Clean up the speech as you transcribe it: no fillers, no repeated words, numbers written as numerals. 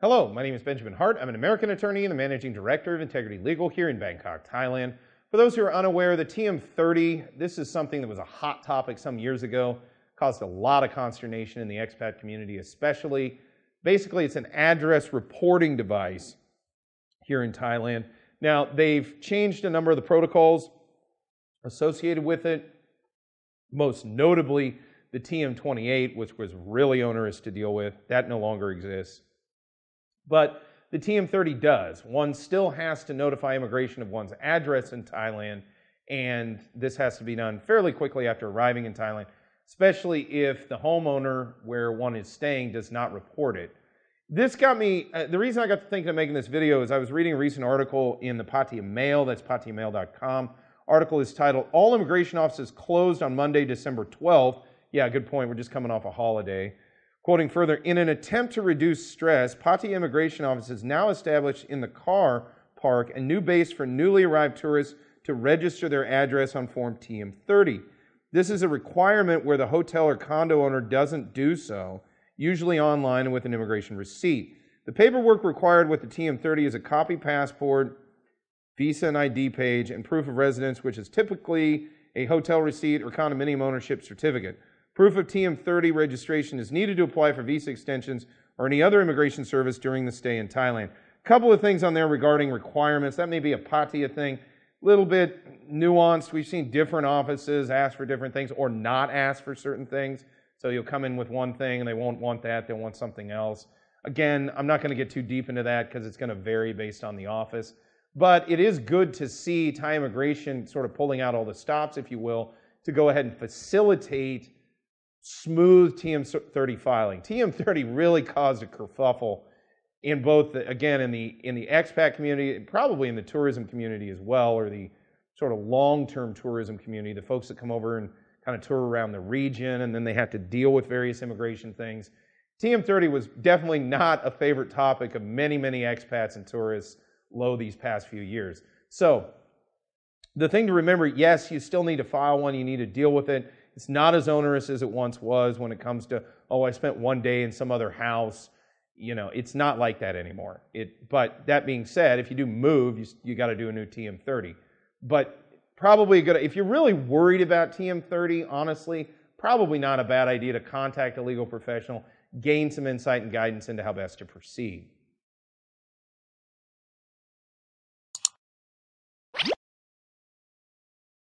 Hello, my name is Benjamin Hart. I'm an American attorney and the Managing Director of Integrity Legal here in Bangkok, Thailand. For those who are unaware, the TM30, this is something that was a hot topic some years ago, caused a lot of consternation in the expat community especially. Basically, it's an address reporting device here in Thailand. Now, they've changed a number of the protocols associated with it, most notably the TM28, which was really onerous to deal with. That no longer exists. But the TM30 does. One still has to notify immigration of one's address in Thailand, and this has to be done fairly quickly after arriving in Thailand, especially if the homeowner where one is staying does not report it. This got me, the reason I got to thinking of making this video is I was reading a recent article in the Pattaya Mail, that's pattayamail.com. Article is titled, "All Immigration Offices Closed on Monday, December 12th. Yeah, good point, we're just coming off a holiday. Quoting further, "In an attempt to reduce stress, Pattaya immigration offices now established in the car park a new base for newly arrived tourists to register their address on Form TM30. This is a requirement where the hotel or condo owner doesn't do so, usually online and with an immigration receipt. The paperwork required with the TM30 is a copy passport, visa and ID page, and proof of residence, which is typically a hotel receipt or condominium ownership certificate. Proof of TM30 registration is needed to apply for visa extensions or any other immigration service during the stay in Thailand." A couple of things on there regarding requirements. That may be a Pattaya thing. A little bit nuanced. We've seen different offices ask for different things or not ask for certain things. So you'll come in with one thing and they won't want that. They'll want something else. Again, I'm not going to get too deep into that because it's going to vary based on the office. But it is good to see Thai immigration sort of pulling out all the stops, if you will, to go ahead and facilitate smooth TM30 filing. TM30 really caused a kerfuffle in both, in the expat community, and probably in the tourism community as well, or the sort of long-term tourism community, the folks that come over and kind of tour around the region, and then they have to deal with various immigration things. TM30 was definitely not a favorite topic of many, many expats and tourists these past few years. So the thing to remember, yes, you still need to file one, you need to deal with it. It's not as onerous as it once was when it comes to, oh, I spent one day in some other house. You know, it's not like that anymore. But that being said, if you do move, you got to do a new TM30. But probably if you're really worried about TM30, honestly, probably not a bad idea to contact a legal professional, gain some insight and guidance into how best to proceed.